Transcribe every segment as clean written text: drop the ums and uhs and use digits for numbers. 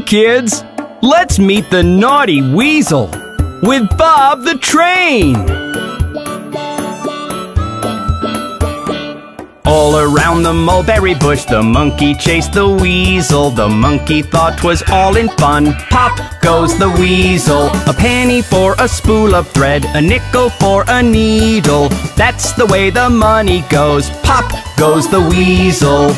Hey kids, let's meet the naughty weasel with Bob the Train. All around the mulberry bush, the monkey chased the weasel. The monkey thought 'twas all in fun. Pop goes the weasel. A penny for a spool of thread, a nickel for a needle. That's the way the money goes. Pop goes the weasel.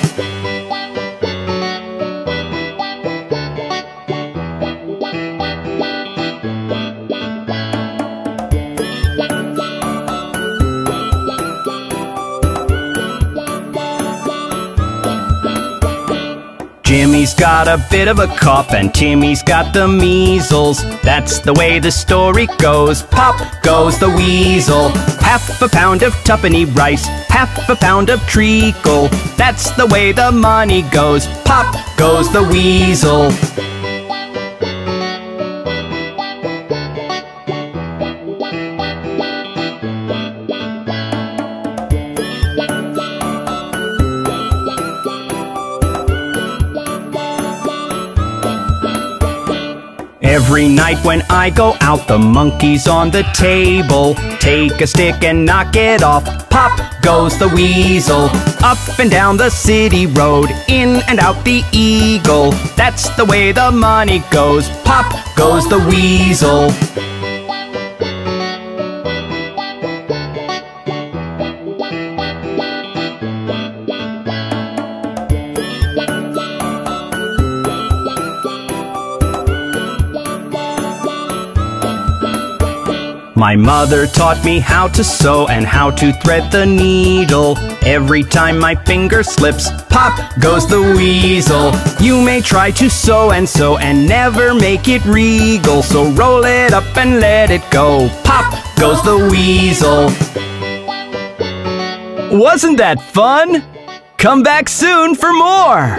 Jimmy's got a bit of a cough and Timmy's got the measles. That's the way the story goes. Pop goes the weasel. Half a pound of tuppenny rice, half a pound of treacle. That's the way the money goes. Pop goes the weasel. Every night when I go out, the monkey's on the table. Take a stick and knock it off. Pop goes the weasel. Up and down the city road, in and out the eagle. That's the way the money goes. Pop goes the weasel. My mother taught me how to sew and how to thread the needle. Every time my finger slips, pop goes the weasel. You may try to sew and sew and never make it regal. So roll it up and let it go. Pop goes the weasel. Wasn't that fun? Come back soon for more!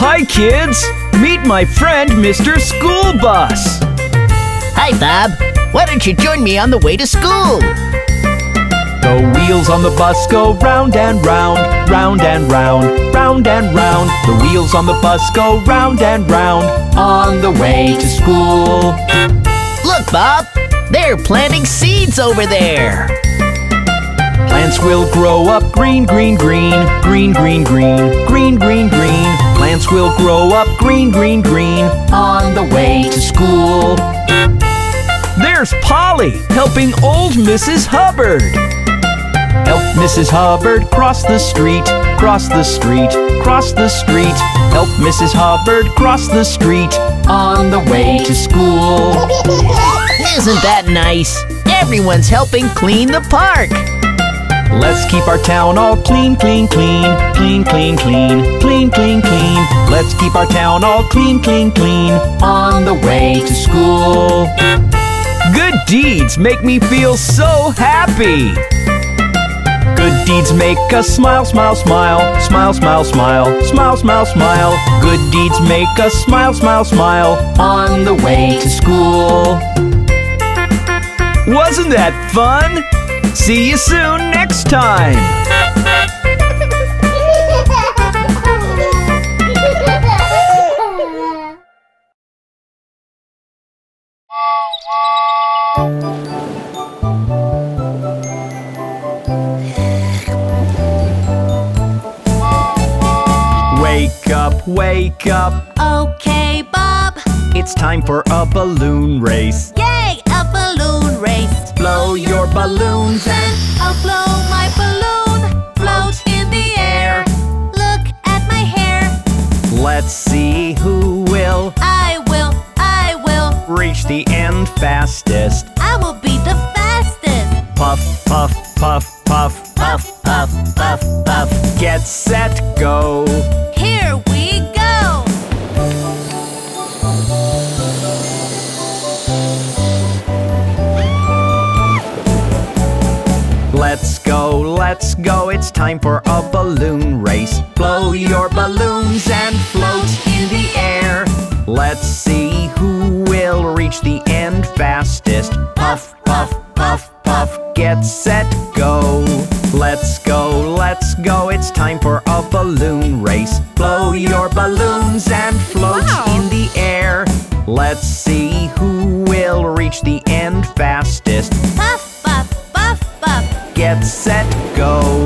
Hi kids! Meet my friend Mr. School Bus! Hi Bob! Why don't you join me on the way to school? The wheels on the bus go round and round, round and round, round and round. The wheels on the bus go round and round on the way to school. Look Bob! They're planting seeds over there! Plants will grow up green, green, green, green, green, green, green, green, green. Plants will grow up green, green, green on the way to school. There's Polly helping old Mrs. Hubbard. Help Mrs. Hubbard cross the street, cross the street, cross the street. Help Mrs. Hubbard cross the street on the way to school. Isn't that nice? Everyone's helping clean the park. Let's keep our town all clean, clean, clean, clean, clean, clean, clean, clean, clean. Let's keep our town all clean, clean, clean on the way to school. Good deeds make me feel so happy. Good deeds make us smile, smile, smile, smile, smile, smile, smile, smile, smile. Good deeds make us smile, smile, smile on the way to school. Wasn't that fun? See you soon next time! Wake up, wake up! Okay, Bob! It's time for a balloon race! Yay! A balloon race! Blow your balloons and I'll blow my balloon. Float in the air. Look at my hair. Let's see who will. I will reach the end fastest. I will be the fastest. Puff, puff, puff, puff, puff, puff, puff, puff, puff. Get set, go. Here we go. Let's go, it's time for a balloon race. Blow your balloons and float. Let's see who will reach the end fastest. Puff, puff, puff, puff, get set, go. Let's go, let's go, it's time for a balloon race. Blow your balloons and float in the air. Let's see who will reach the end fastest. Puff, puff, puff, puff, get set, go.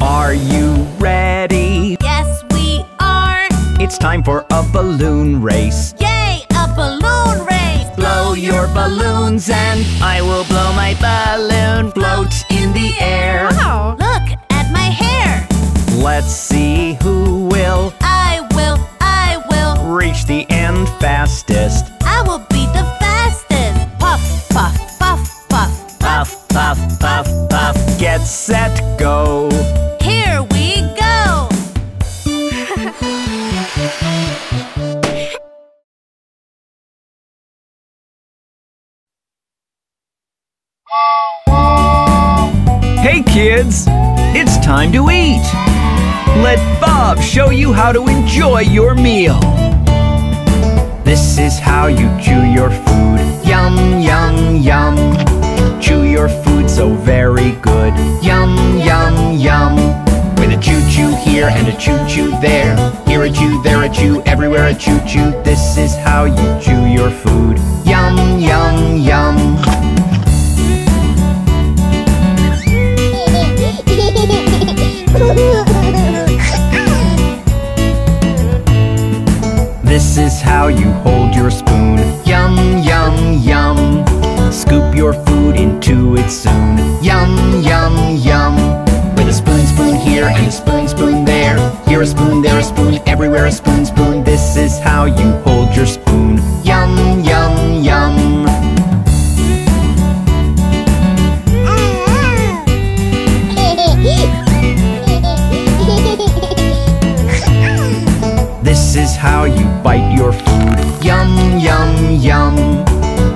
Are you ready? Yes, we are. It's time for a balloon race. Yay, a balloon race. Blow your balloons and I will blow my balloon. Float in the air. Wow, look at my hair. Let's see who will. I will reach the end fastest. I will be the fastest. Puff, puff, puff, puff. Puff, puff, puff, puff. Get set, go. Here we go! Hey kids! It's time to eat! Let Bob show you how to enjoy your meal. This is how you chew your food. Yum, yum, yum. Chew your food so very good. Yum, yum, yum. With a choo-choo here and a choo-choo there. Here a chew, there a chew, everywhere a choo-choo. This is how you chew your food. Yum, yum, yum. This is how you hold your spoon. Yum, yum, yum. Scoop your food into it soon. Yum, yum, yum. With a spoon, spoon here and a spoon, spoon there. Here a spoon, there a spoon, everywhere a spoon, spoon. This is how you hold your spoon. Yum, yum, yum. This is how you bite your food. Yum, yum, yum.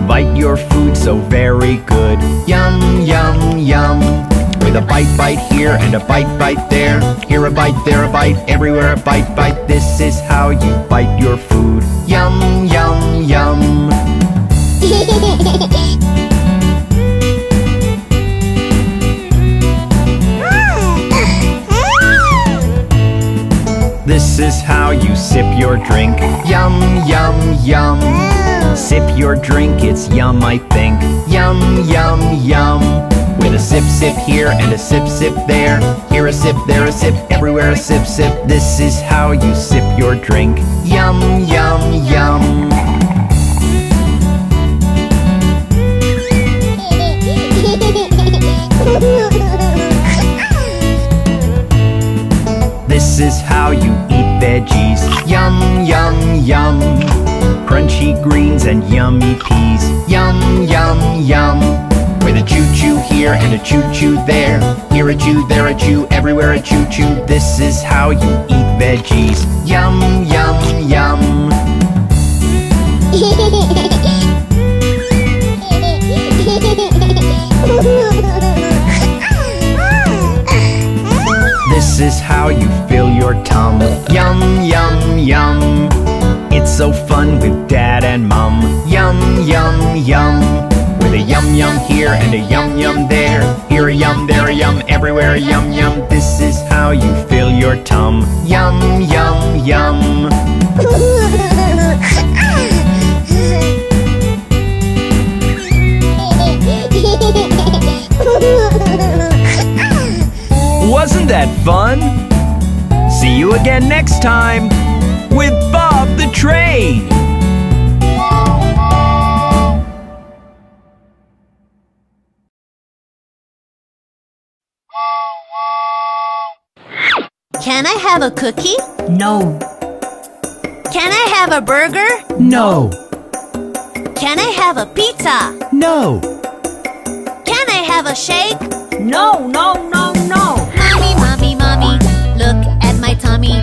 Bite your food so very good. Yum, yum, yum. With a bite, bite here and a bite, bite there. Here a bite, there a bite, everywhere a bite, bite. This is how you bite your food. Yum, yum, yum. This is how you sip your drink. Yum, yum, yum. Sip your drink, it's yum, I think. Yum, yum, yum. With a sip, sip here and a sip, sip there. Here a sip, there a sip, everywhere a sip, sip. This is how you sip your drink. Yum, yum, yum. This is how you eat veggies. Yum, yum, yum. Crunchy greens and yummy peas. Yum, yum, yum. With a choo-choo here and a choo-choo there. Here a choo, there a choo, everywhere a choo-choo. This is how you eat veggies. Yum, yum, yum. This is how you fill your tum. Yum, yum, yum. It's so fun with Dad and Mum. Yum, yum, yum. With a yum, yum here and a yum, yum there. Here a yum, there a yum, everywhere a yum, yum. This is how you fill your tum. Yum, yum, yum. Wasn't that fun? See you again next time with Bob the Train! Can I have a cookie? No. Can I have a burger? No. Can I have a pizza? No. Can I have a shake? No, no, no, no. Mommy, mommy, mommy, look at my tummy.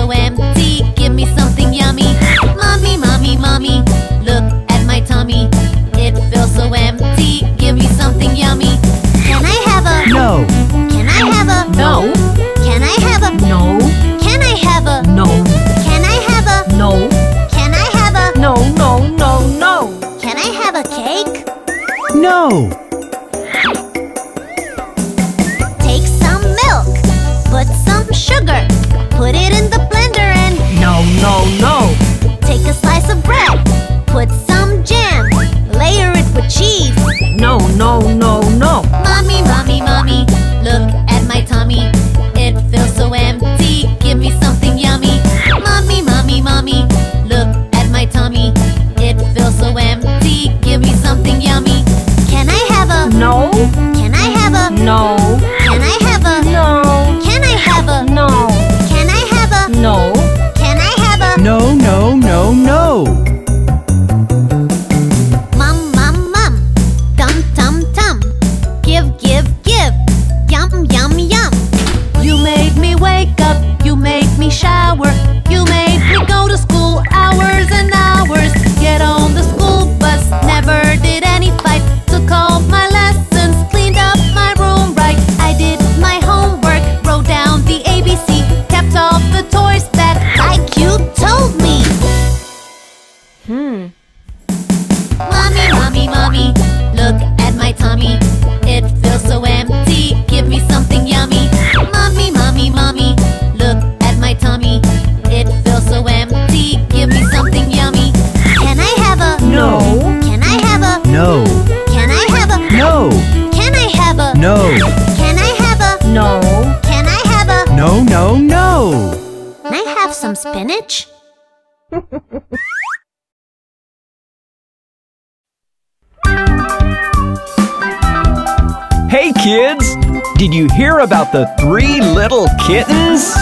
So empty, give me something yummy. Mommy, mommy, mommy, look at my tummy. It feels so empty, give me something yummy. Can I have No, no, no! Can I have some spinach? Hey kids! Did you hear about the 3 little kittens?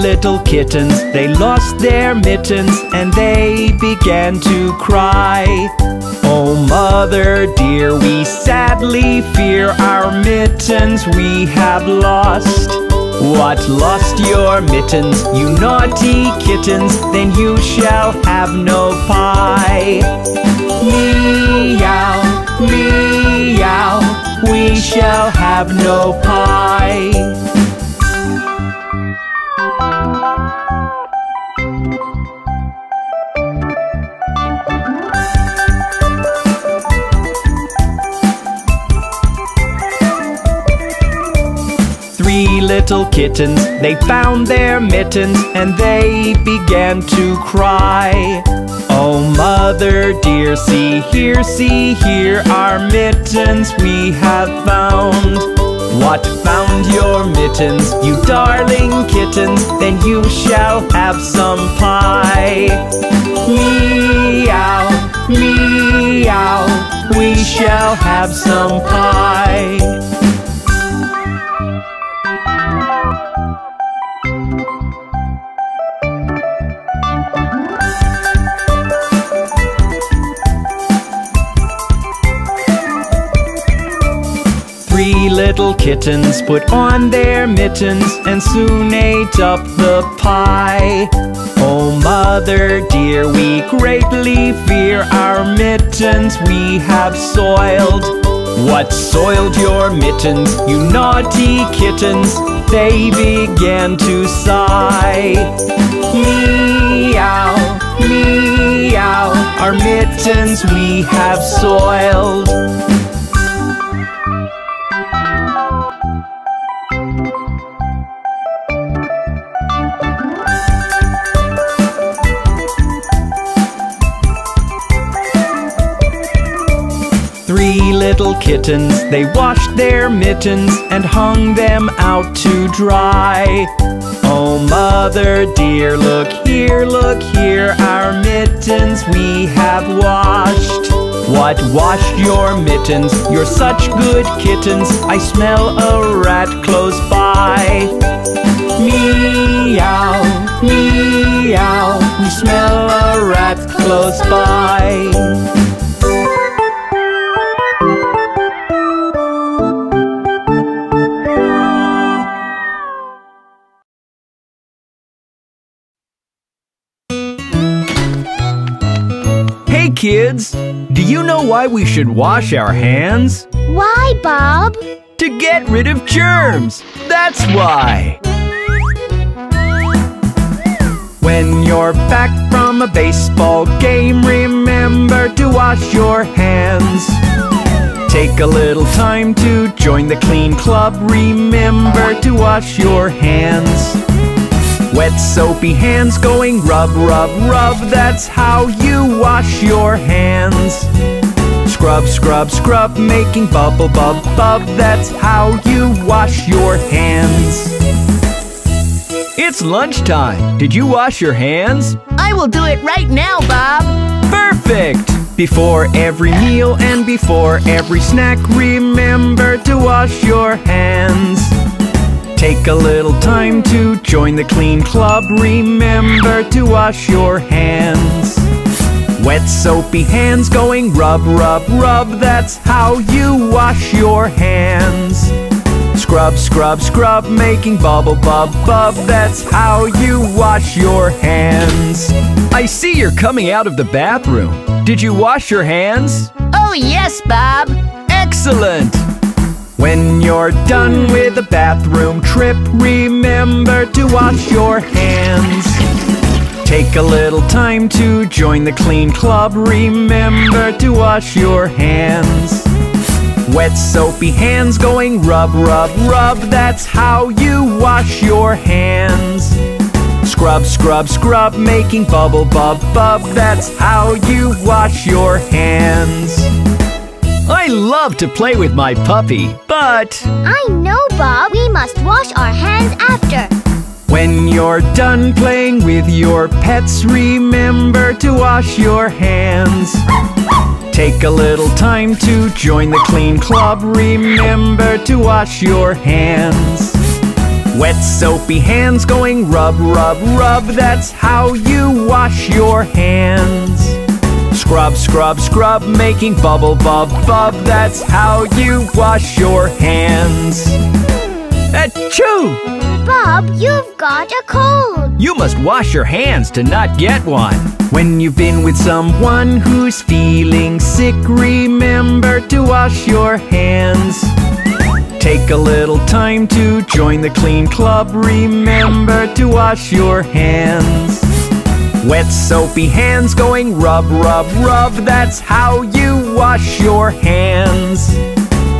Little kittens, they lost their mittens and they began to cry. Oh mother dear, we sadly fear our mittens we have lost. What, lost your mittens, you naughty kittens? Then you shall have no pie. Meow, meow, we shall have no pie. Little kittens, they found their mittens and they began to cry. Oh mother dear, see here our mittens we have found. What, found your mittens, you darling kittens? Then you shall have some pie. Meow, meow, we shall have some pie. Little kittens put on their mittens and soon ate up the pie. Oh mother dear, we greatly fear our mittens we have soiled. What, soiled your mittens, you naughty kittens? They began to sigh. Meow, meow, our mittens we have soiled. Little kittens, they washed their mittens and hung them out to dry. Oh mother dear, look here, our mittens we have washed. What, washed your mittens, you're such good kittens? I smell a rat close by. Meow, meow, we smell a rat close by. Kids, do you know why we should wash our hands? Why, Bob? To get rid of germs, that's why! When you're back from a baseball game, remember to wash your hands. Take a little time to join the clean club, remember to wash your hands. Wet soapy hands going rub, rub, rub, that's how you wash your hands. Scrub, scrub, scrub, making bubble, bub, bub, that's how you wash your hands. It's lunchtime. Did you wash your hands? I will do it right now, Bob. Perfect! Before every meal and before every snack, remember to wash your hands. Take a little time to join the clean club, remember to wash your hands. Wet soapy hands going rub, rub, rub, that's how you wash your hands. Scrub, scrub, scrub, making bubble, bub, bub, that's how you wash your hands. I see you're coming out of the bathroom. Did you wash your hands? Oh yes, Bob. Excellent! When you're done with a bathroom trip, remember to wash your hands. Take a little time to join the clean club, remember to wash your hands. Wet soapy hands going rub, rub, rub, that's how you wash your hands. Scrub, scrub, scrub, making bubble, bub, bub, that's how you wash your hands. love to play with my puppy, but… I know, Bob. We must wash our hands after. When you're done playing with your pets, remember to wash your hands. Take a little time to join the Clean Club. Remember to wash your hands. Wet, soapy hands going rub, rub, rub. That's how you wash your hands. Scrub, scrub, scrub, making bubble, bub, bub. That's how you wash your hands. Achoo! Bob, you've got a cold. You must wash your hands to not get one. When you've been with someone who's feeling sick, remember to wash your hands. Take a little time to join the Clean Club. Remember to wash your hands. Wet, soapy hands going rub, rub, rub. That's how you wash your hands.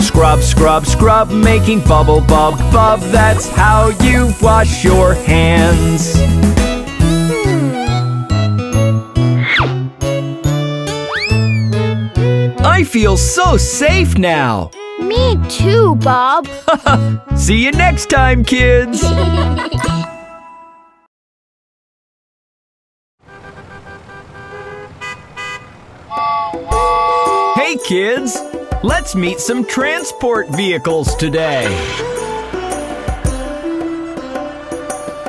Scrub, scrub, scrub, making bubble, bub, bub. That's how you wash your hands. I feel so safe now. Me too, Bob. See you next time, kids. Hey, kids. Let's meet some transport vehicles today.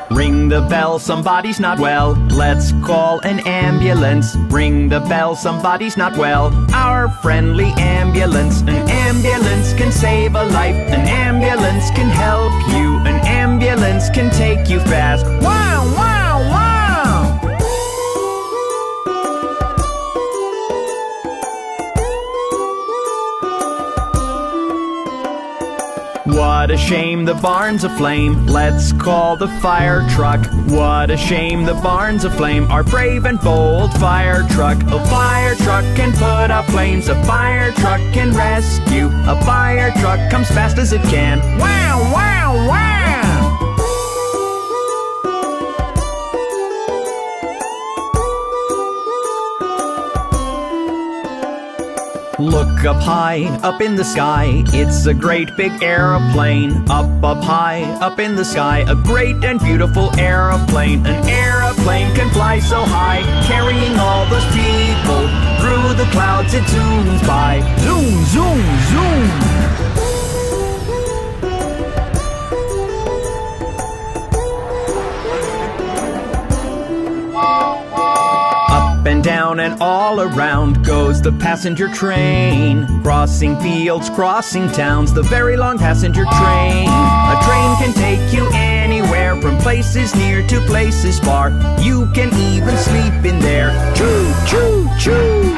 Ring the bell, somebody's not well. Let's call an ambulance. Ring the bell, somebody's not well. Our friendly ambulance. An ambulance can save a life. An ambulance can help you. An ambulance can take you fast. Wow, wow, wow! What a shame the barn's aflame. Let's call the fire truck. What a shame the barn's aflame. Our brave and bold fire truck. A fire truck can put out flames. A fire truck can rescue. A fire truck comes fast as it can. Wow, wow, wow! Look up high, up in the sky, it's a great big aeroplane. Up, up high, up in the sky, a great and beautiful aeroplane. An aeroplane can fly so high, carrying all those people through the clouds it zooms by. Zoom, zoom, zoom! Up and down and all around goes the passenger train. Crossing fields, crossing towns, the very long passenger train. A train can take you anywhere, from places near to places far. You can even sleep in there. Choo, choo, choo!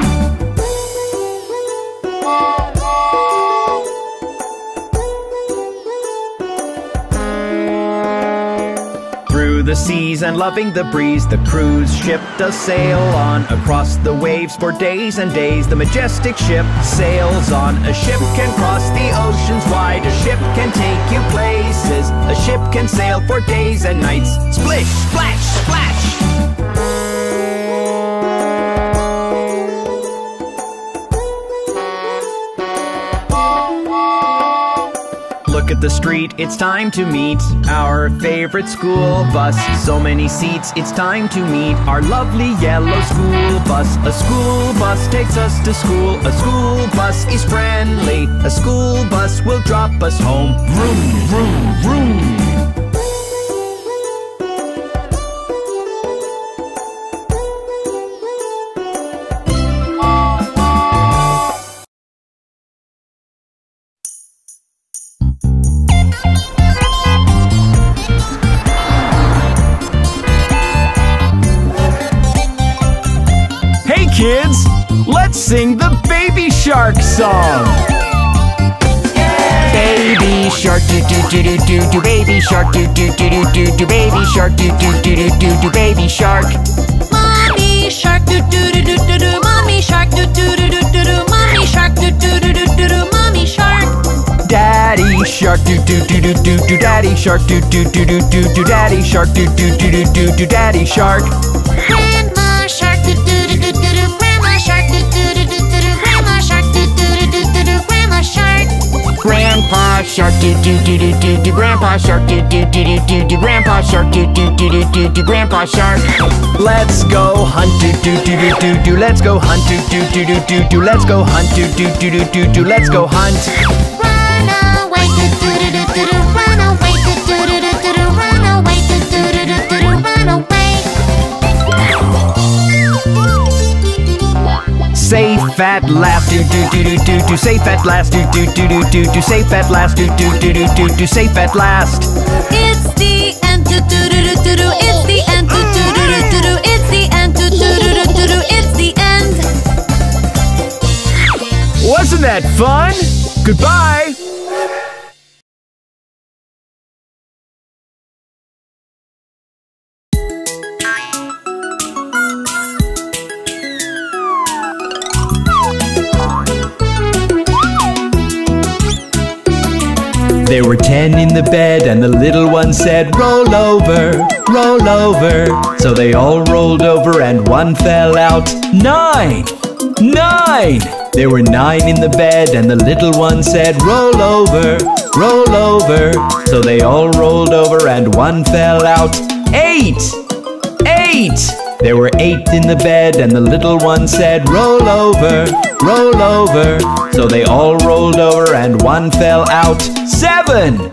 The seas and loving the breeze, the cruise ship does sail on. Across the waves for days and days, the majestic ship sails on. A ship can cross the oceans wide, a ship can take you places. A ship can sail for days and nights. Splish, splash, splash! Look at the street, it's time to meet our favorite school bus. So many seats, it's time to meet our lovely yellow school bus. A school bus takes us to school. A school bus is friendly. A school bus will drop us home. Vroom, vroom, vroom. Kids, let's sing the Baby Shark song. Yay! Baby shark, do do do do do do. Baby shark, do do do do do do. Baby shark, do do do do do do. Baby shark. Mommy shark, do do do do do do. Mommy shark, do do do do do do. Mommy shark, do do do do do do. Mommy shark. Daddy shark, do do do do do do. Daddy shark, do do do do do do. Daddy shark, do do do do do do. Daddy shark. Grandma shark, do do do do do. Grandma shark, do do do do do. Grandma shark, do do do do do. Grandma shark. Shark, do do do do do do. Grandpa Shark, do do do do do do. Grandpa Shark, do do do do do do. Grandpa Shark. Let's go hunt, do do do do do do. Let's go hunt, do do do do do do. Let's go hunt, do do do do do do. Let's go hunt. Run away, do do do do do do. Run away, do do do do do. Run away, do do do do do. Run away. Safe at last, do do do do do do. Safe at last, do do do do do do. Safe at last, do do do do do do. Safe at last. It's the end, do do do do do do. It's the end, do do do do do do. It's the end, do do do do do do. It's the end. Wasn't that fun? Goodbye. There were 10 in the bed and the little one said, roll over, roll over. So they all rolled over and one fell out. 9! 9! There were 9 in the bed and the little one said, roll over, roll over. So they all rolled over and one fell out. 8! 8! There were 8 in the bed and the little one said, roll over, roll over. So they all rolled over and one fell out. 7!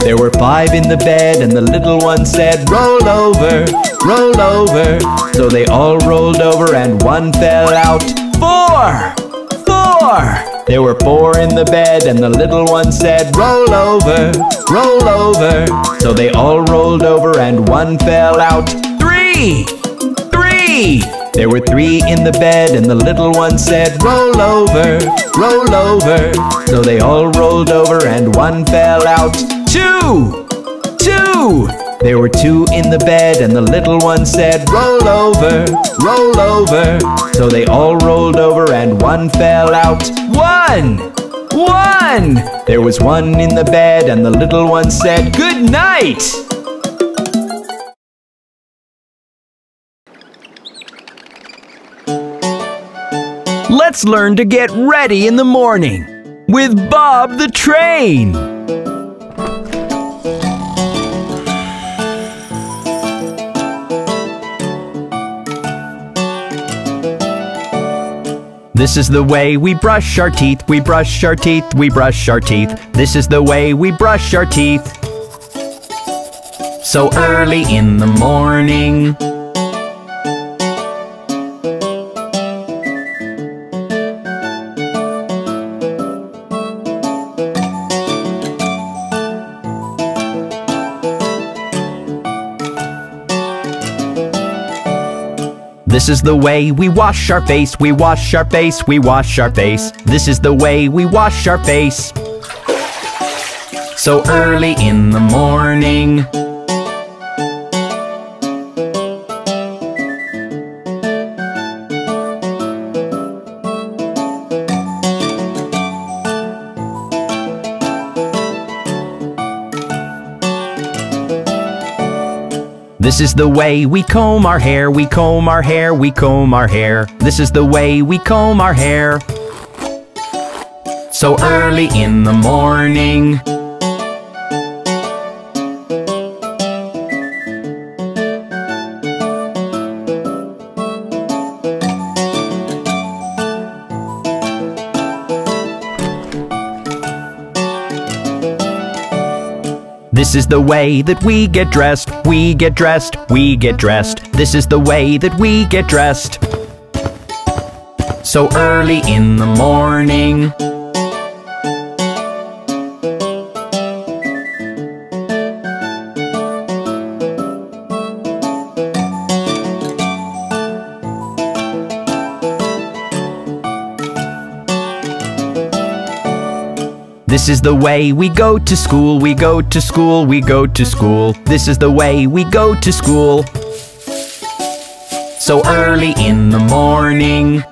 There were 5 in the bed and the little one said, roll over, roll over. So they all rolled over and one fell out. 4! 4! There were 4 in the bed and the little one said, roll over, roll over. So they all rolled over and one fell out. 3! 3! There were 3 in the bed and the little one said, roll over, roll over. So they all rolled over and one fell out. 2! 2! There were 2 in the bed and the little one said, roll over, roll over. So they all rolled over and one fell out. 1! 1! There was 1 in the bed and the little one said, good night! Let's learn to get ready in the morning with Bob the Train. This is the way we brush our teeth, we brush our teeth, we brush our teeth. This is the way we brush our teeth. So early in the morning. This is the way we wash our face, we wash our face, we wash our face. This is the way we wash our face. So early in the morning. This is the way we comb our hair, we comb our hair, we comb our hair. This is the way we comb our hair. So early in the morning. This is the way that we get dressed, we get dressed, we get dressed. This is the way that we get dressed. So early in the morning. This is the way we go to school, we go to school, we go to school. This is the way we go to school. So early in the morning,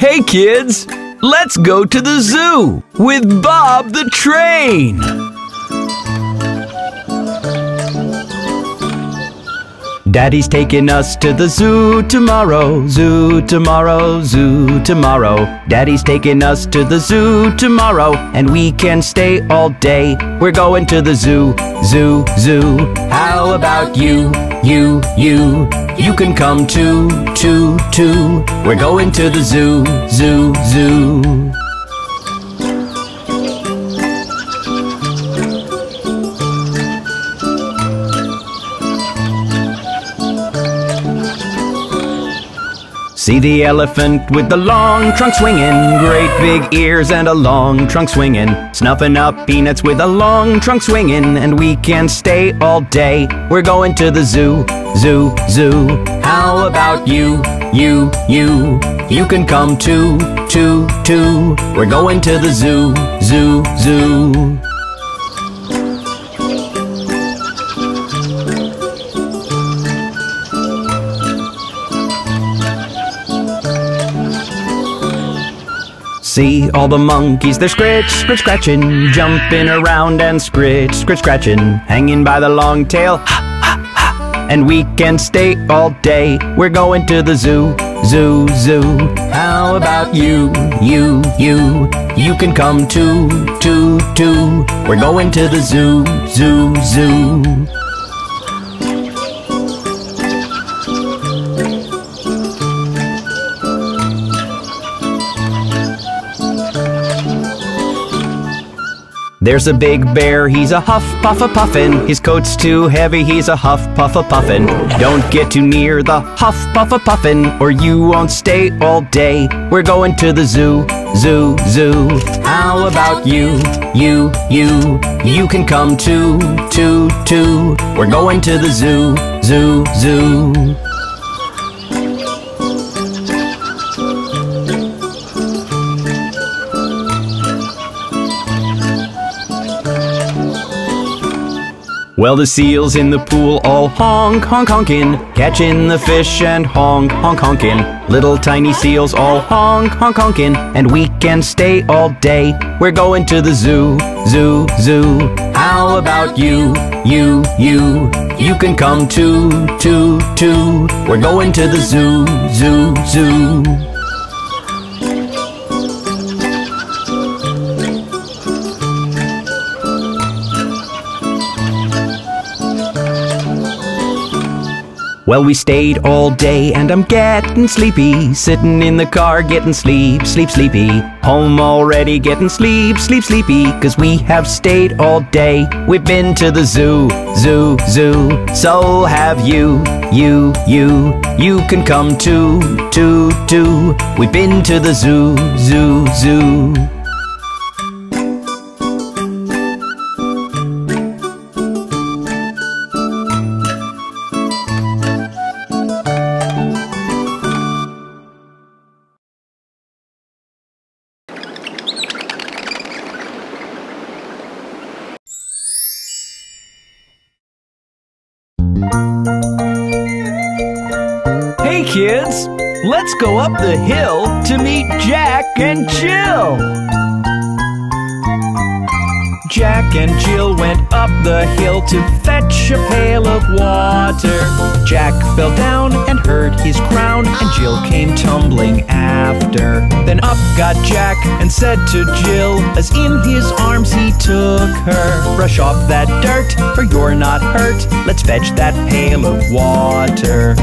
hey kids, let's go to the zoo with Bob the Train. Daddy's taking us to the zoo tomorrow, zoo tomorrow, zoo tomorrow. Daddy's taking us to the zoo tomorrow, and we can stay all day. We're going to the zoo, zoo, zoo. How about you, you, you? You can come too, too, too. We're going to the zoo, zoo, zoo. See the elephant with the long trunk swinging, great big ears and a long trunk swinging, snuffing up peanuts with a long trunk swinging, and we can stay all day. We're going to the zoo, zoo, zoo. How about you, you, you? You can come too, too, too. We're going to the zoo, zoo, zoo. See all the monkeys, they're scritch, scritch, scratching, jumping around and scritch, scritch, scratching, hanging by the long tail, ha, ha, ha. And we can stay all day. We're going to the zoo, zoo, zoo. How about you, you, you? You can come too, too, too. We're going to the zoo, zoo, zoo. There's a big bear, he's a huff, puff, a puffin. His coat's too heavy, he's a huff, puff, a puffin. Don't get too near the huff, puff, a puffin, or you won't stay all day. We're going to the zoo, zoo, zoo. How about you, you, you? You can come too, too, too. We're going to the zoo, zoo, zoo. Well, the seals in the pool all honk, honk, honkin', catching the fish and honk, honk, honkin'. Little tiny seals all honk, honk, honkin', and we can stay all day. We're going to the zoo, zoo, zoo. How about you, you, you? You can come too, too, too. We're going to the zoo, zoo, zoo. Well, we stayed all day and I'm getting sleepy, sitting in the car getting sleep, sleep, sleepy. Home already getting sleep, sleep, sleepy, 'cause we have stayed all day. We've been to the zoo, zoo, zoo. So have you, you, you. You can come too, too, too. We've been to the zoo, zoo, zoo. Hey kids, let's go up the hill to meet Jack and Jill. Jack and Jill went up the hill to fetch a pail of water. Jack fell down and hurt his crown, and Jill came tumbling after. Then up got Jack and said to Jill, as in his arms he took her, brush off that dirt, for you're not hurt. Let's fetch that pail of water.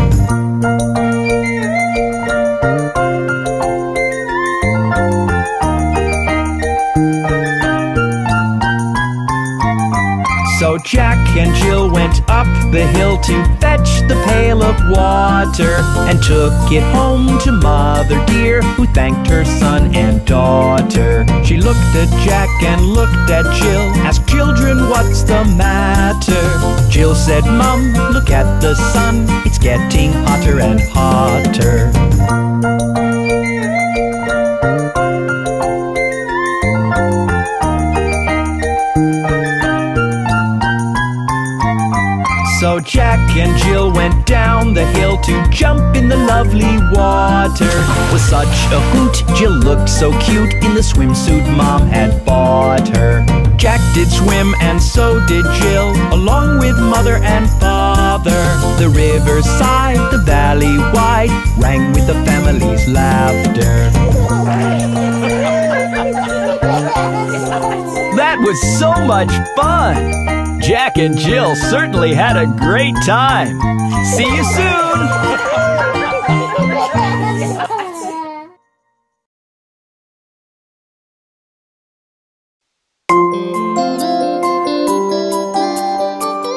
So Jack and Jill went up the hill to fetch the pail of water and took it home to Mother Dear, who thanked her son and daughter. She looked at Jack and looked at Jill, asked, "Children, what's the matter?" Jill said, "Mum, look at the sun, it's getting hotter and hotter." So Jack and Jill went down the hill to jump in the lovely water. It was such a hoot, Jill looked so cute in the swimsuit Mom had bought her. Jack did swim and so did Jill, along with Mother and Father. The riverside, the valley wide, rang with the family's laughter. That was so much fun! Jack and Jill certainly had a great time. See you soon!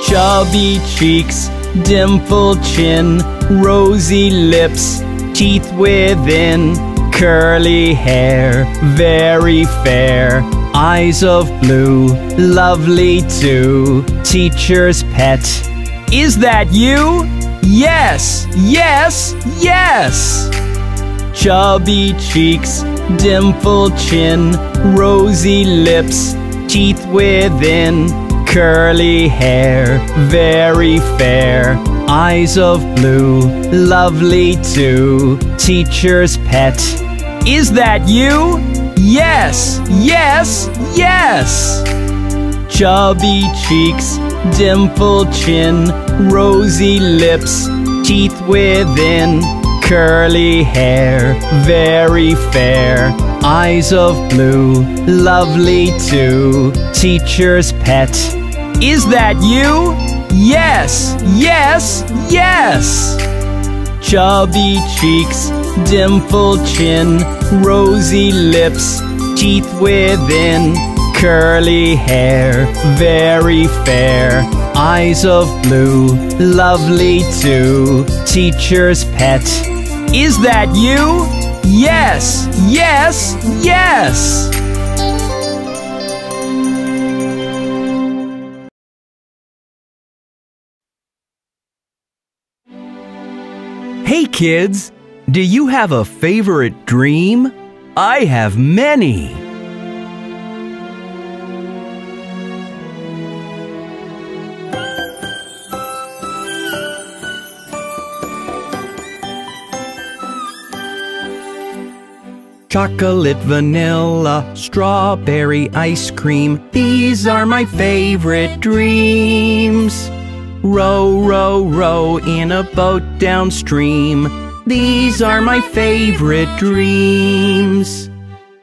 Chubby cheeks, dimpled chin, rosy lips, teeth within, curly hair, very fair, eyes of blue, lovely too, teacher's pet. Is that you? Yes, yes, yes! Chubby cheeks, dimpled chin, rosy lips, teeth within, curly hair, very fair, eyes of blue, lovely too, teacher's pet. Is that you? Yes, yes, yes! Chubby cheeks, dimpled chin, rosy lips, teeth within, curly hair, very fair, eyes of blue, lovely too, teacher's pet. Is that you? Yes, yes, yes! Chubby cheeks, dimpled chin, rosy lips, teeth within, curly hair, very fair, eyes of blue, lovely too, teacher's pet. Is that you? Yes, yes, yes! Hey kids! Do you have a favorite dream? I have many! Chocolate, vanilla, strawberry ice cream, these are my favorite dreams. Row, row, row in a boat downstream, these are my favorite dreams.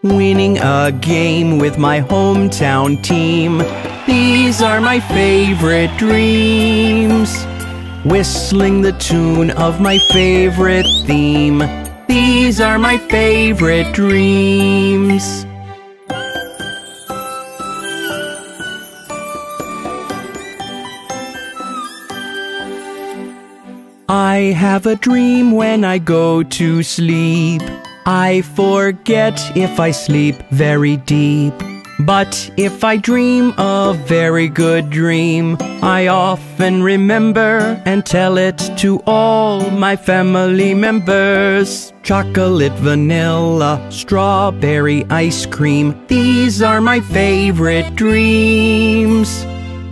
Winning a game with my hometown team, these are my favorite dreams. Whistling the tune of my favorite theme, these are my favorite dreams. I have a dream when I go to sleep. I forget if I sleep very deep. But if I dream a very good dream, I often remember and tell it to all my family members. Chocolate, vanilla, strawberry ice cream, these are my favorite dreams.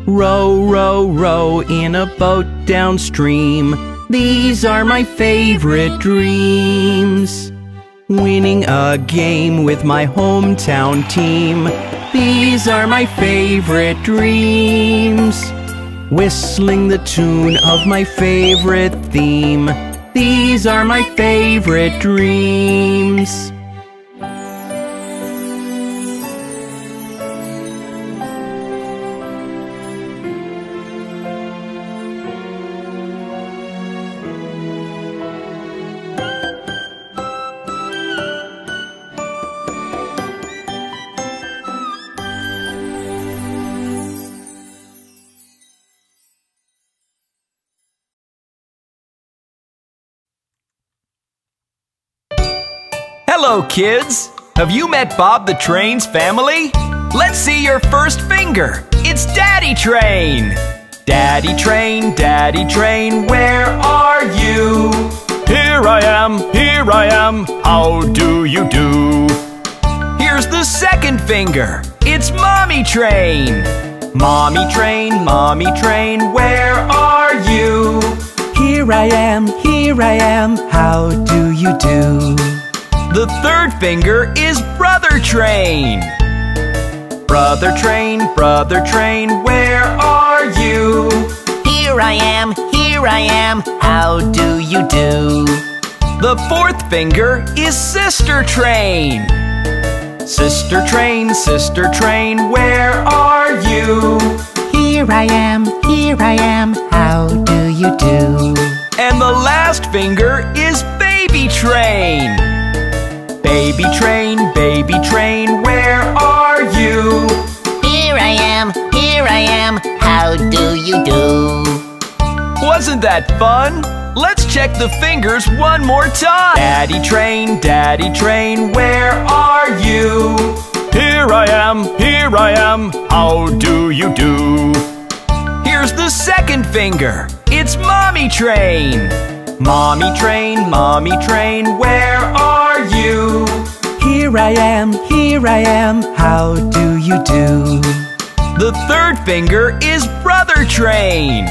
Row, row, row in a boat downstream, these are my favorite dreams. Winning a game with my hometown team, these are my favorite dreams. Whistling the tune of my favorite theme, these are my favorite dreams. Hello, kids! Have you met Bob the Train's family? Let's see your first finger! It's Daddy Train! Daddy Train, Daddy Train, where are you? Here I am, how do you do? Here's the second finger! It's Mommy Train! Mommy Train, Mommy Train, where are you? Here I am, how do you do? The third finger is Brother Train! Brother Train, where are you? Here I am, how do you do? The fourth finger is Sister Train! Sister Train, where are you? Here I am, how do you do? And the last finger is Baby Train! Baby Train, where are you? Here I am, how do you do? Wasn't that fun? Let's check the fingers one more time! Daddy Train, where are you? Here I am, how do you do? Here's the second finger! It's Mommy Train! Mommy Train, where are you? Here I am, how do you do? The third finger is Brother Train!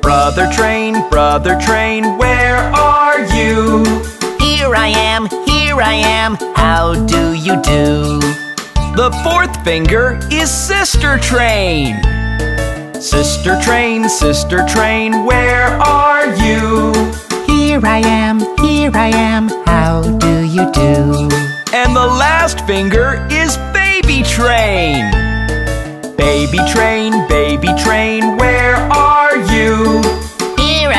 Brother Train, where are you? Here I am, how do you do? The fourth finger is Sister Train! Sister Train, where are you? Here I am, how do you do? And the last finger is Baby Train! Baby Train, where are you? Here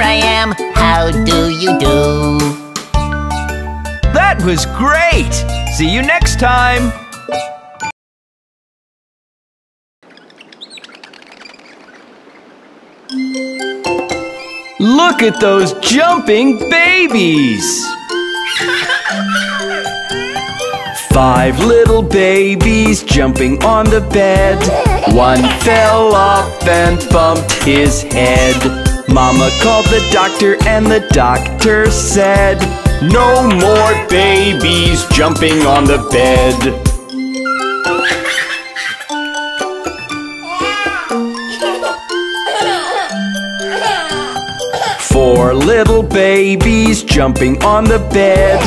I am, how do you do? That was great! See you next time! Look at those jumping babies! 5 little babies jumping on the bed. 1 fell off and bumped his head. Mama called the doctor and the doctor said, "No more babies jumping on the bed." Four little babies jumping on the bed.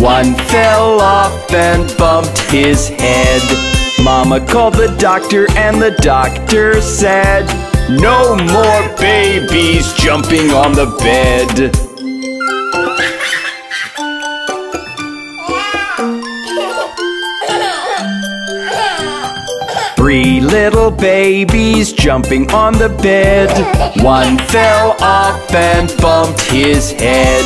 1 fell off and bumped his head. Mama called the doctor and the doctor said, "No more babies jumping on the bed." 3 little babies jumping on the bed. 1 fell off and bumped his head.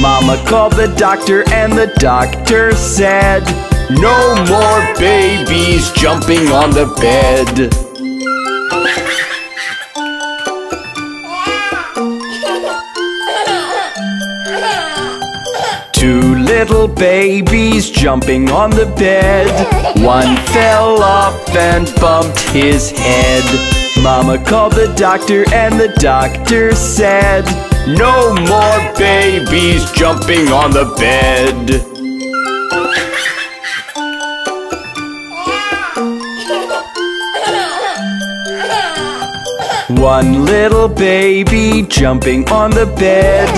Mama called the doctor and the doctor said, "No more babies jumping on the bed." 2 little babies jumping on the bed. 1 fell off and bumped his head. Mama called the doctor and the doctor said, "No more babies jumping on the bed." 1 little baby jumping on the bed.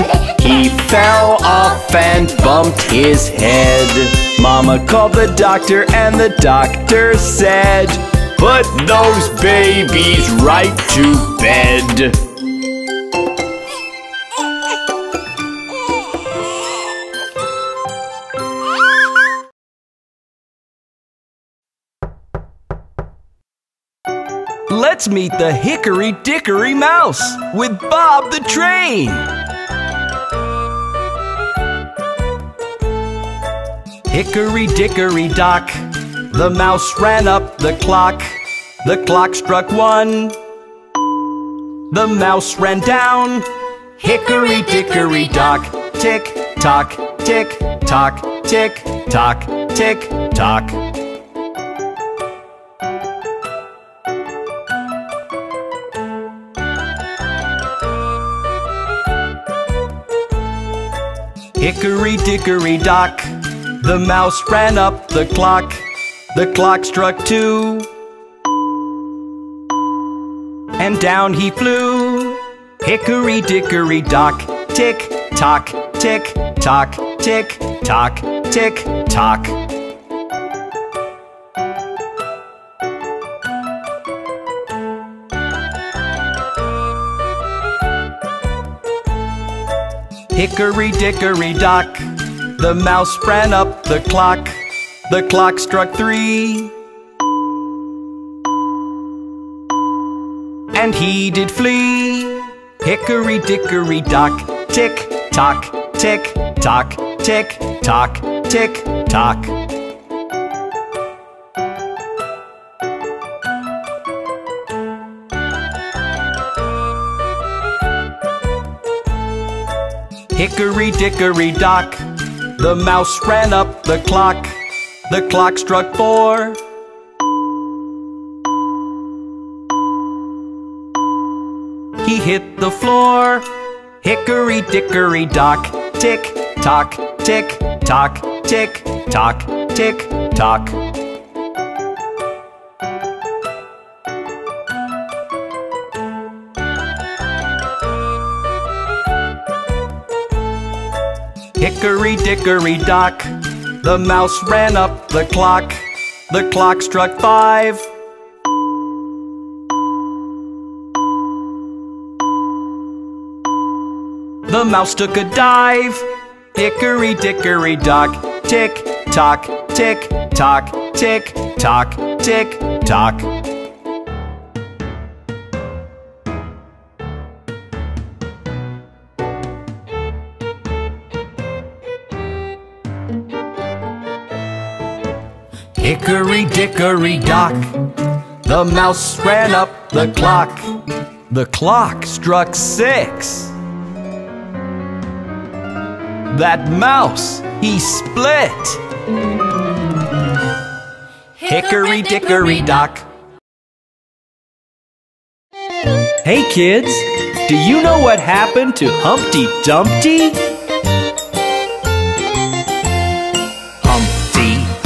He fell off and bumped his head. Mama called the doctor and the doctor said, "Put those babies right to bed." Let's meet the Hickory Dickory Mouse with Bob the Train! Hickory Dickory Dock, the mouse ran up the clock. The clock struck 1, the mouse ran down. Hickory Dickory Dock, tick-tock, tick-tock. tock, tick, tock, tick, tock. Hickory dickory dock, the mouse ran up the clock. The clock struck 2, and down he flew. Hickory dickory dock, tick, tock, tick, tock, tick, tock, tick, tock. Hickory dickory dock, the mouse ran up the clock. The clock struck 3, and he did flee. Hickory dickory dock, tick, tock, tick, tock, tick, tock, tick, tock. Hickory dickory dock, the mouse ran up the clock. The clock struck 4, he hit the floor. Hickory dickory dock, tick, tock, tick, tock, tick, tock, tick, tock. Hickory dickory dock, the mouse ran up the clock. The clock struck 5, the mouse took a dive. Hickory dickory dock, tick, tock, tick, tock, tick, tock, tick, tock. Hickory dickory dock, the mouse ran up the clock. The clock struck 6. That mouse, he split. Hickory dickory dock. Hey kids, do you know what happened to Humpty Dumpty? Humpty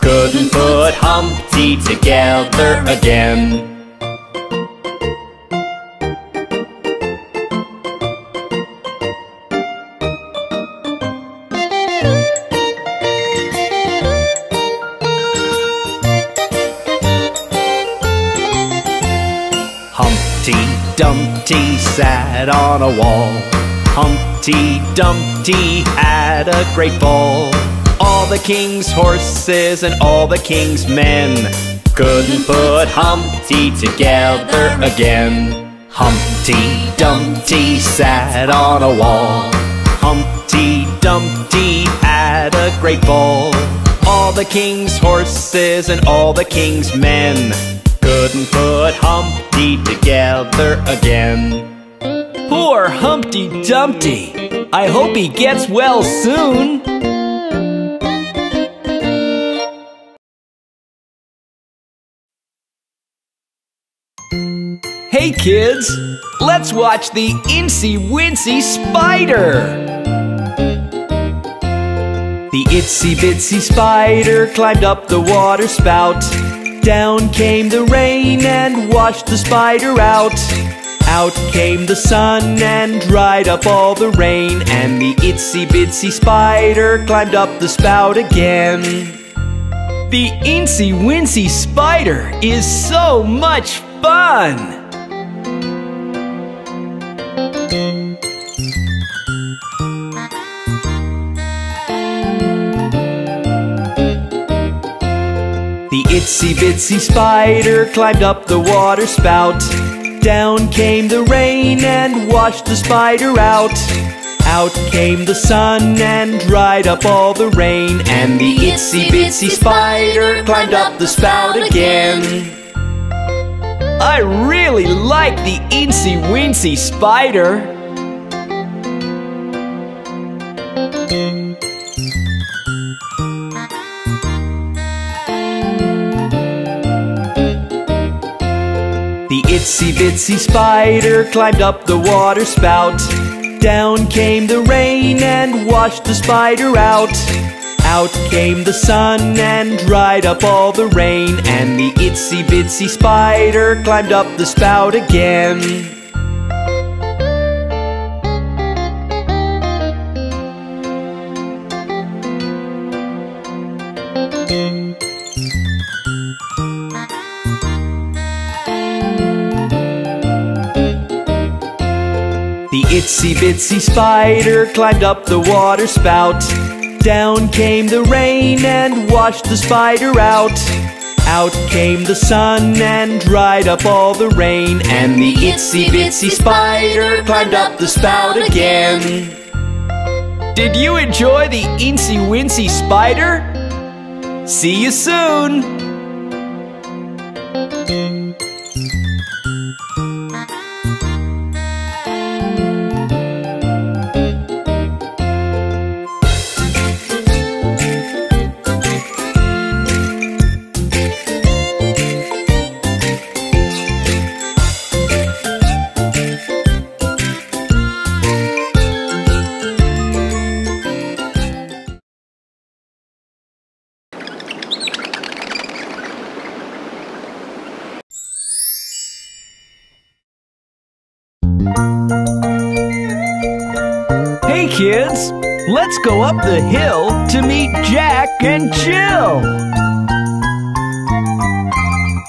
couldn't put Humpty together again. Humpty Dumpty sat on a wall. Humpty Dumpty had a great fall. All the king's horses and all the king's men couldn't put Humpty together again. Humpty Dumpty sat on a wall. Humpty Dumpty had a great fall. All the king's horses and all the king's men couldn't put Humpty together again. Poor Humpty Dumpty! I hope he gets well soon! Hey kids, let's watch the Incy Wincy Spider! The itsy bitsy spider climbed up the water spout. Down came the rain and washed the spider out. Out came the sun and dried up all the rain. And the itsy bitsy spider climbed up the spout again. The Incy Wincy Spider is so much fun! The itsy bitsy spider climbed up the water spout. Down came the rain and washed the spider out. Out came the sun and dried up all the rain. And the itsy bitsy spider climbed up the spout again. I really like the insy wincy spider. The itsy bitsy spider climbed up the water spout. Down came the rain and washed the spider out. Out came the sun and dried up all the rain. And the itsy bitsy spider climbed up the spout again. The itsy bitsy spider climbed up the water spout. Down came the rain and washed the spider out. Out came the sun and dried up all the rain. And the itsy bitsy spider climbed up the spout again. Did you enjoy the insy wincy spider? See you soon! Hey kids, let's go up the hill to meet Jack and Jill.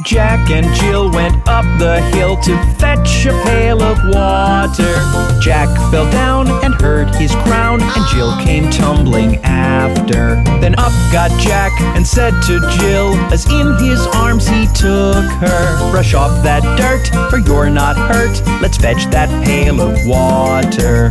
Jack and Jill went up the hill to fetch a pail of water. Jack fell down and hurt his crown, and Jill came tumbling after. Then up got Jack and said to Jill, as in his arms he took her, brush off that dirt, for you're not hurt. Let's fetch that pail of water.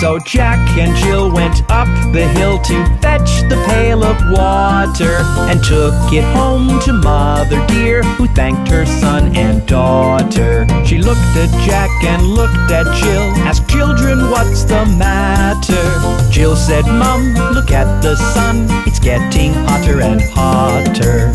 So Jack and Jill went up the hill to fetch the pail of water, and took it home to Mother Dear, who thanked her son and daughter. She looked at Jack and looked at Jill, asked, children, what's the matter? Jill said, Mum, look at the sun, it's getting hotter and hotter.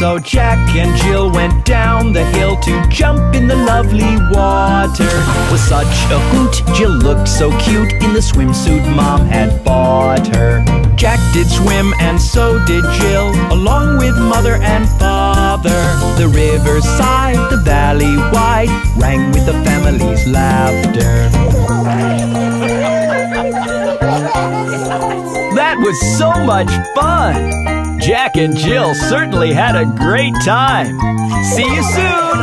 So Jack and Jill went down the hill to jump in the lovely water. It was such a hoot, Jill looked so cute in the swimsuit Mom had bought her. Jack did swim and so did Jill, along with Mother and Father. The riverside, the valley wide, rang with the family's laughter. That was so much fun! Jack and Jill certainly had a great time. See you soon!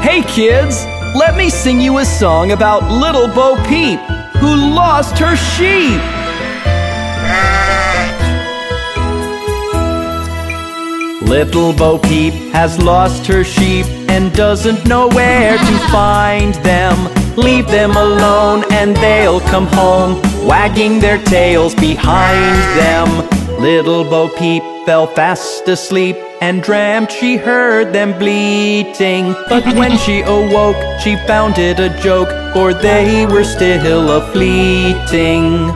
Hey kids, let me sing you a song about Little Bo Peep, who lost her sheep. Little Bo Peep has lost her sheep and doesn't know where to find them. Leave them alone and they'll come home, wagging their tails behind them. Little Bo Peep fell fast asleep and dreamt she heard them bleating. But when she awoke, she found it a joke, for they were still a-fleeting.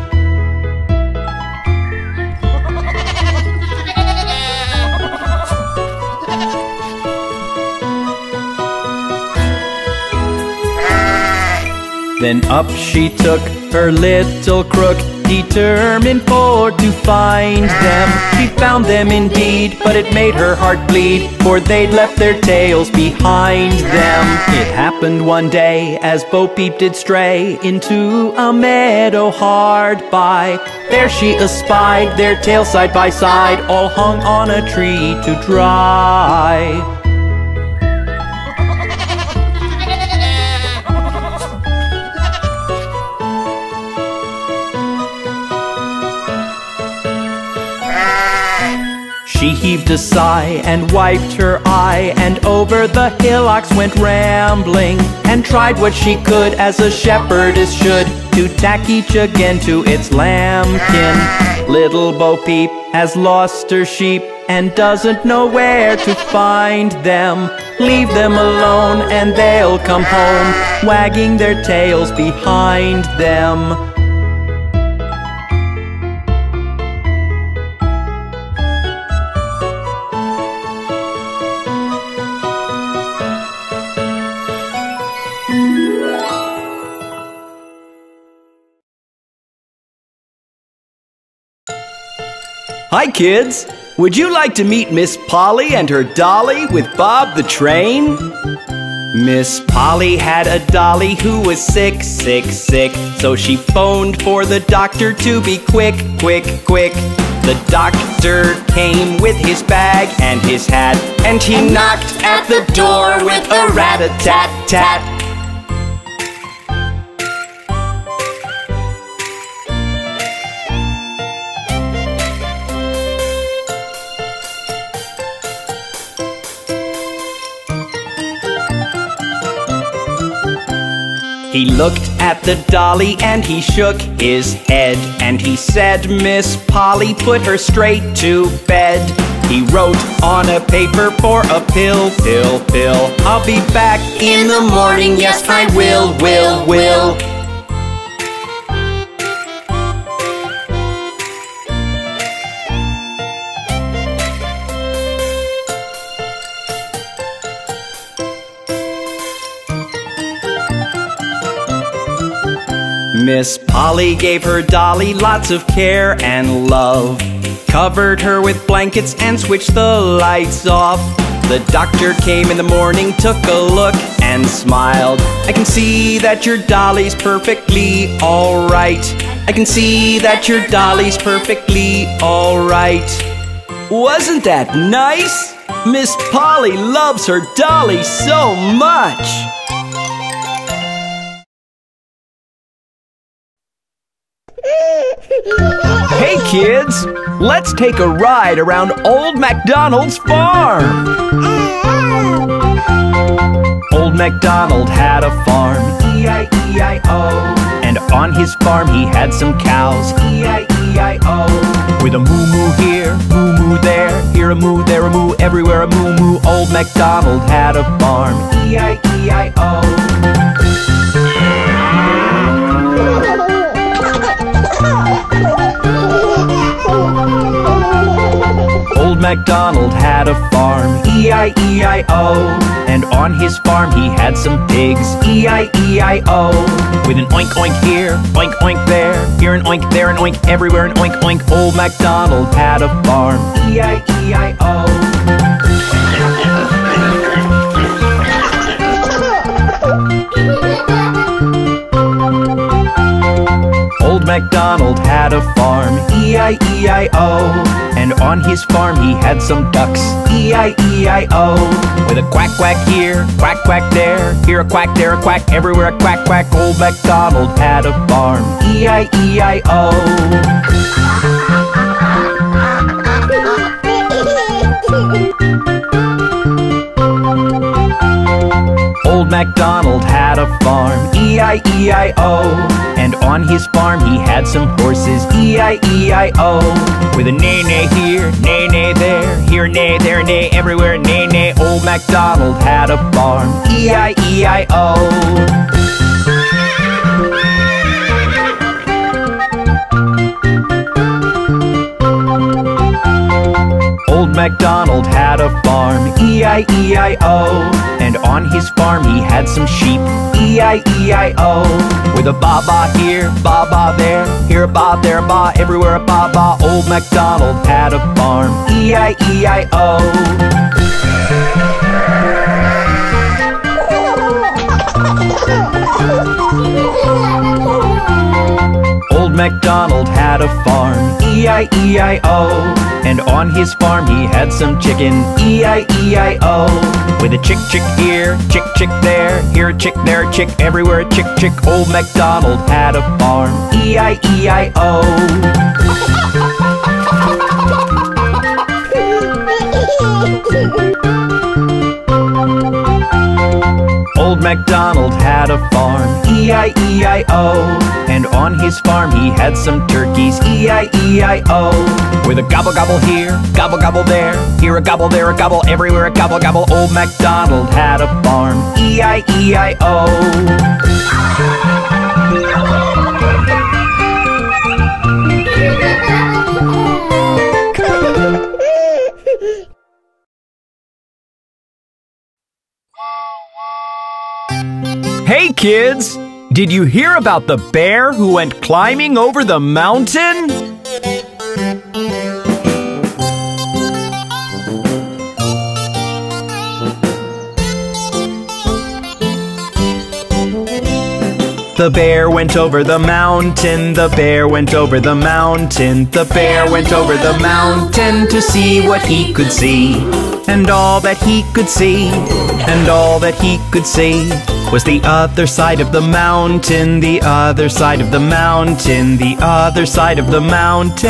Then up she took her little crook, determined for to find them. She found them indeed, but it made her heart bleed, for they'd left their tails behind them. It happened one day, as Bo Peep did stray into a meadow hard by. There she espied their tails side by side, all hung on a tree to dry. She heaved a sigh and wiped her eye, and over the hillocks went rambling, and tried what she could, as a shepherdess should, to tack each again to its lambkin. Little Bo Peep has lost her sheep and doesn't know where to find them. Leave them alone and they'll come home, wagging their tails behind them. Hi kids! Would you like to meet Miss Polly and her dolly with Bob the Train? Miss Polly had a dolly who was sick, sick, sick, so she phoned for the doctor to be quick, quick, quick. The doctor came with his bag and his hat, and he knocked at the door with a rat-a-tat-tat. He looked at the dolly and he shook his head, and he said, Miss Polly, put her straight to bed. He wrote on a paper for a pill, pill, pill. I'll be back in the morning, yes I will. Miss Polly gave her dolly lots of care and love, covered her with blankets and switched the lights off. The doctor came in the morning, took a look and smiled. I can see that your dolly's perfectly alright. I can see that your dolly's perfectly alright. Wasn't that nice? Miss Polly loves her dolly so much! Hey kids, let's take a ride around Old MacDonald's farm. Old MacDonald had a farm, E-I-E-I-O. And on his farm he had some cows, E-I-E-I-O. With a moo-moo here, moo-moo there, here a moo, there a moo, everywhere a moo-moo. Old MacDonald had a farm, E-I-E-I-O. Old MacDonald had a farm, E-I-E-I-O. And on his farm he had some pigs, E-I-E-I-O. With an oink oink here, oink oink there, here an oink, there an oink, everywhere an oink oink. Old MacDonald had a farm, E-I-E-I-O. Old MacDonald had a farm, E-I-E-I-O. And on his farm he had some ducks, E-I-E-I-O. With a quack quack here, quack quack there, here a quack, there a quack, everywhere a quack quack. Old MacDonald had a farm, E-I-E-I-O. Old MacDonald had a farm, E-I-E-I-O. And on his farm he had some horses, E-I-E-I-O. With a neigh-neigh here, neigh-neigh there, here neigh, there neigh, everywhere neigh-neigh. Old MacDonald had a farm, E-I-E-I-O. Old MacDonald had a farm, E-I-E-I-O. And on his farm he had some sheep, E-I-E-I-O. E-I-E-I-O. With a ba-ba here, ba-ba there, here a ba, there a ba, everywhere a ba-ba. Old MacDonald had a farm. E-I-E-I-O. Old MacDonald had a farm. E-I-E-I-O. And on his farm he had some chicken, E-I-E-I-O. With a chick chick here, chick chick there, here a chick, there a chick, everywhere a chick chick. Old MacDonald had a farm, E-I-E-I-O. Old MacDonald had a farm, E-I-E-I-O. And on his farm he had some turkeys, E-I-E-I-O. With a gobble gobble here, gobble gobble there, here a gobble, there a gobble, everywhere a gobble gobble. Old MacDonald had a farm, E-I-E-I-O. Hey kids! Did you hear about the bear who went climbing over the mountain? The bear went over the mountain, the bear went over the mountain, the bear went over the mountain to see what he could see. And all that he could see, and all that he could see was the other side of the mountain, the other side of the mountain, the other side of the mountain.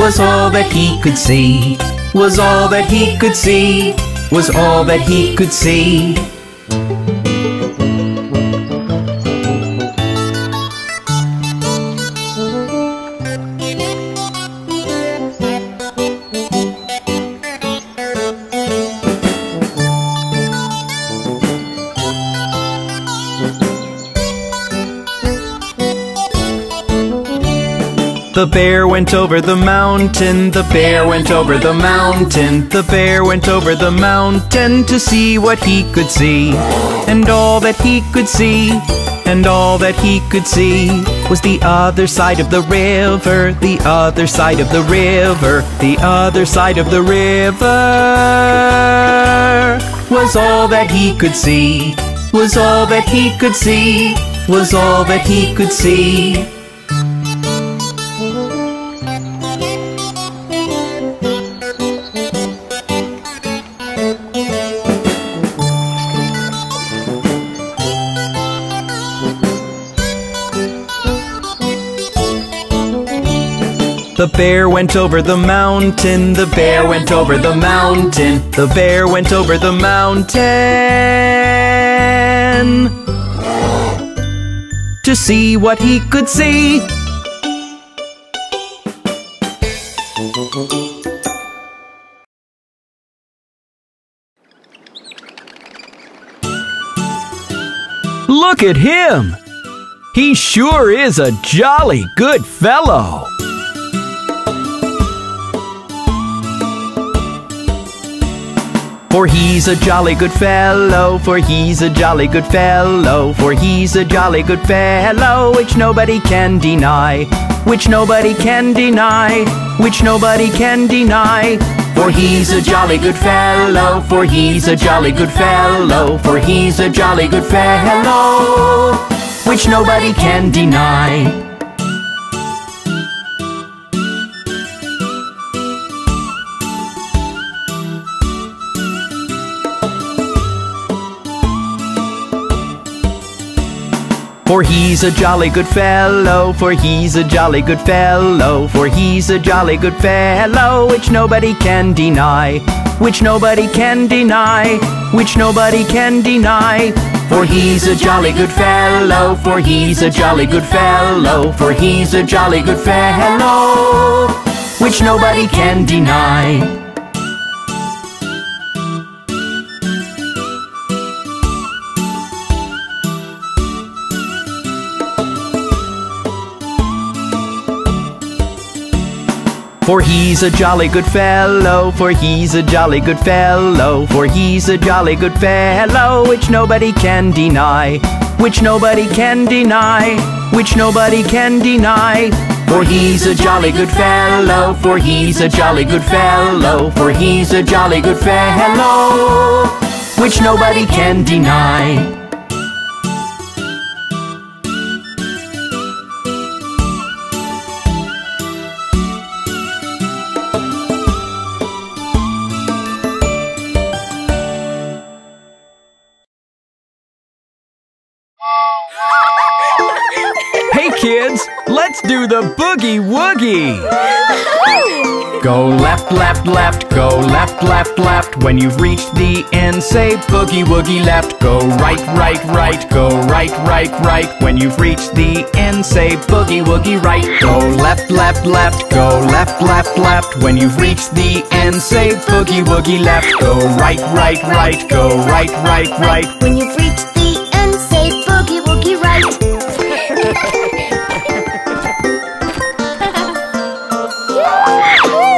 Was all that he could see, was all that he could see, was all that he could see. The bear went over the mountain, the bear went over the mountain, the bear went over the mountain to see what he could see. And all that he could see, and all that he could see was the other side of the river, the other side of the river, the other side of the river. Was all that he could see, was all that he could see, was all that he could see. The bear went over the mountain, the bear went over the mountain, the bear went over the mountain to see what he could see. Look at him! He sure is a jolly good fellow! For he's a jolly good fellow, for he's a jolly good fellow, for he's a jolly good fellow, which nobody can deny, which nobody can deny, which nobody can deny. For he's a jolly good fellow, for he's a jolly good fellow, for he's a jolly good fellow, which nobody can deny. For he's a jolly good fellow, for he's a jolly good fellow, for he's a jolly good fellow, which nobody can deny, which nobody can deny, which nobody can deny. For he's a jolly good fellow, for he's a jolly good fellow, for he's a jolly good fellow, which nobody can deny. For he's a jolly good fellow, for he's a jolly good fellow, for he's a jolly good fellow, which nobody can deny, which nobody can deny, which nobody can deny. For he's a jolly good fellow, for he's a jolly good fellow, for he's a jolly good fellow, which nobody can deny. Kids, let's do the boogie woogie. Go left, left, left, go left, left, left. When you've reached the end, say boogie woogie left. Go right, right, right, go right, right, right. When you've reached the end, say boogie woogie right. Go left, left, left, go left, left, left. When you've reached the end, say boogie woogie left. Go right, right, right, go right, right, right. When you've reached the end, say boogie woogie right.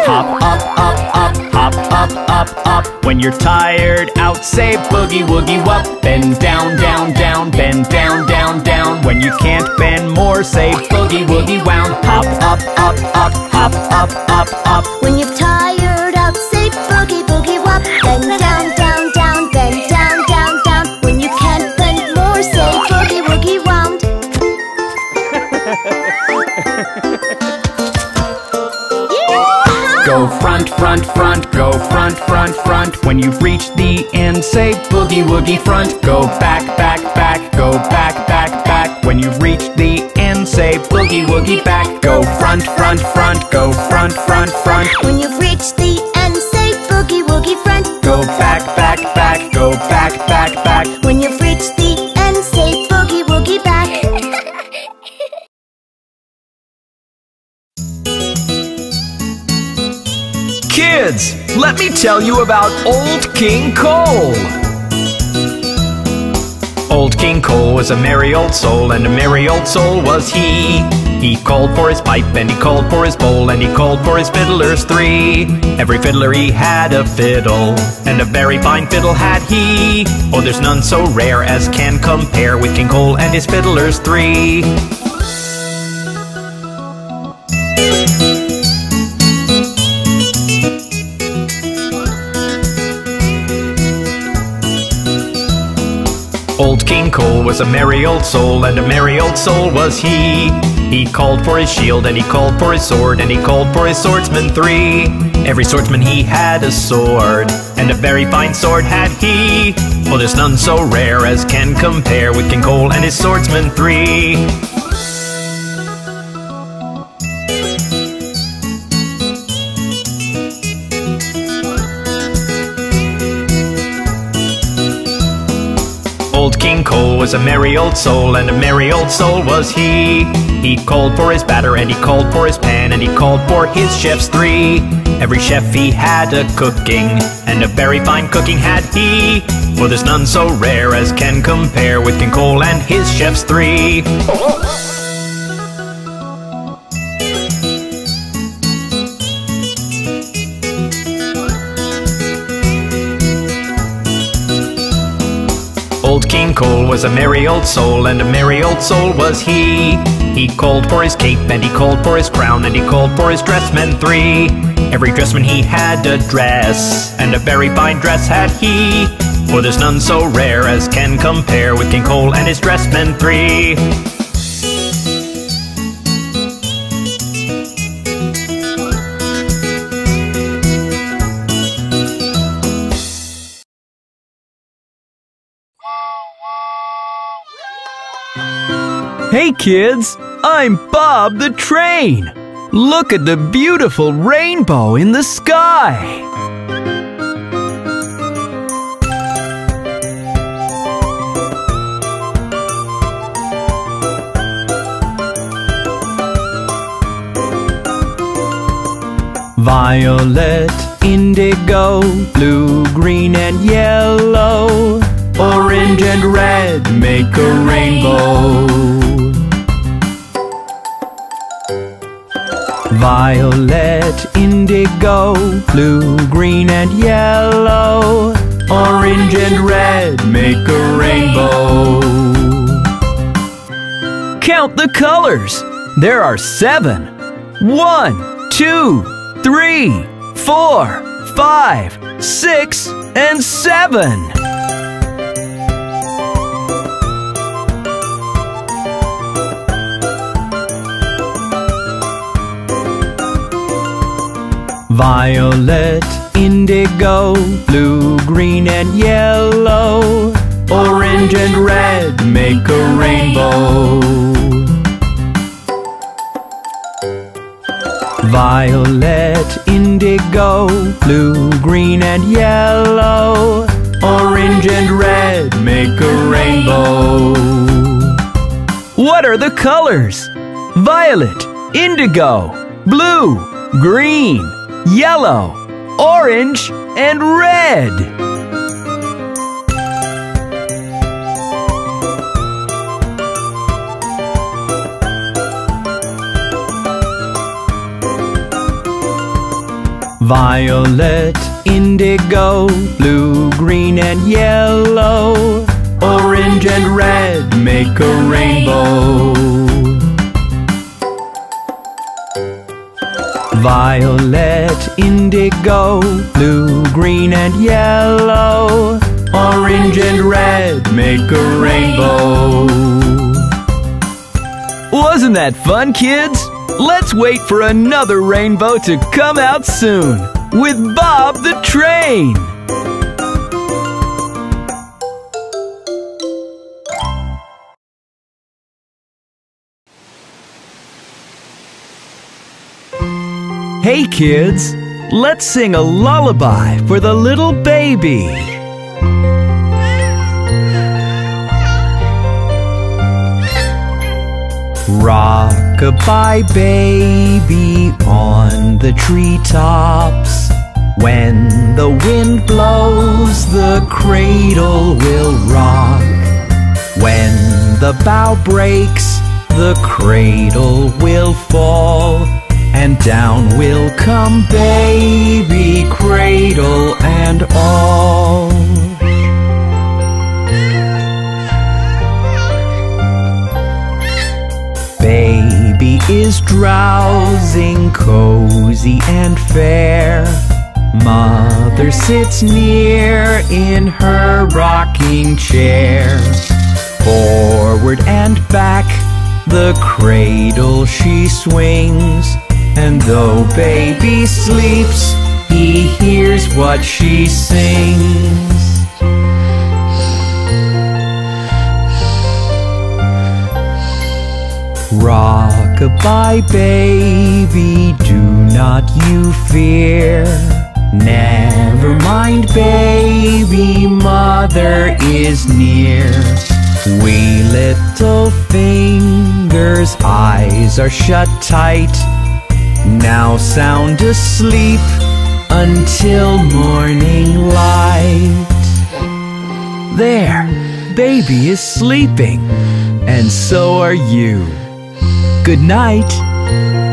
Hop, up, up, up, hop, up, up, up. When you're tired out, say boogie woogie wop. Bend down, down, down, bend down, down, down. When you can't bend more, say boogie woogie wound. Hop, up, up, up, hop, up, up, up. When you're tired out, say boogie woogie wop. Bend down, down, down, bend down, down, down. When you can't bend more, say boogie woogie wound. Go front, front, front, go front, front, front. When you've reached the end, say boogie woogie front. Go back, back, back, go back, back, back. When you've reached the end, say boogie woogie back. Go front, front, front, go front, front, front. When you've reached the end, say boogie woogie front. Go back, back, back, go back, back, back. When you've reached the end, say boogie woogie back. Kids, let me tell you about Old King Cole. Old King Cole was a merry old soul, and a merry old soul was he. He called for his pipe, and he called for his bowl, and he called for his fiddlers three. Every fiddler he had a fiddle, and a very fine fiddle had he. Oh, there's none so rare as can compare with King Cole and his fiddlers three. Old King Cole was a merry old soul, and a merry old soul was he. He called for his shield, and he called for his sword, and he called for his swordsmen three. Every swordsman he had a sword, and a very fine sword had he. Well, there's none so rare as can compare with King Cole and his swordsmen three. Old King Cole was a merry old soul, and a merry old soul was he. He called for his batter, and he called for his pan, and he called for his chefs three. Every chef he had a cooking, and a very fine cooking had he. Well, there's none so rare as can compare with King Cole and his chefs three. Old King Cole was a merry old soul, and a merry old soul was he. He called for his cape, and he called for his crown, and he called for his dressmen three. Every dressman he had a dress, and a very fine dress had he. For there's none so rare as can compare with King Cole and his dressmen three. Hey kids, I'm Bob the Train. Look at the beautiful rainbow in the sky. Violet, indigo, blue, green and yellow, orange and red make a rainbow. violet, indigo, blue, green and yellow, orange and red make a rainbow. Count the colors. There are 7. 1, 2, 3, 4, 5, 6, and 7. Violet, indigo, blue, green and yellow, orange and red make a rainbow. Violet, indigo, blue, green and yellow, orange and red make a rainbow. What are the colors? Violet, indigo, blue, green, yellow, orange, and red. Violet, indigo, blue, green, and yellow, orange and red make a rainbow. Violet, indigo, blue, green and yellow, orange and red make a rainbow. Wasn't that fun, kids? Let's wait for another rainbow to come out soon with Bob the Train. Hey kids, let's sing a lullaby for the little baby. Rock-a-bye baby on the treetops. When the wind blows, the cradle will rock. When the bough breaks, the cradle will fall. And down will come baby, cradle and all. Baby is drowsing, cozy and fair. Mother sits near in her rocking chair. Forward and back, the cradle she swings. And though baby sleeps, he hears what she sings. Rock-a-bye baby, do not you fear. Never mind baby, mother is near. Wee little fingers, eyes are shut tight. Now sound asleep until morning light. There, baby is sleeping, and so are you. Good night.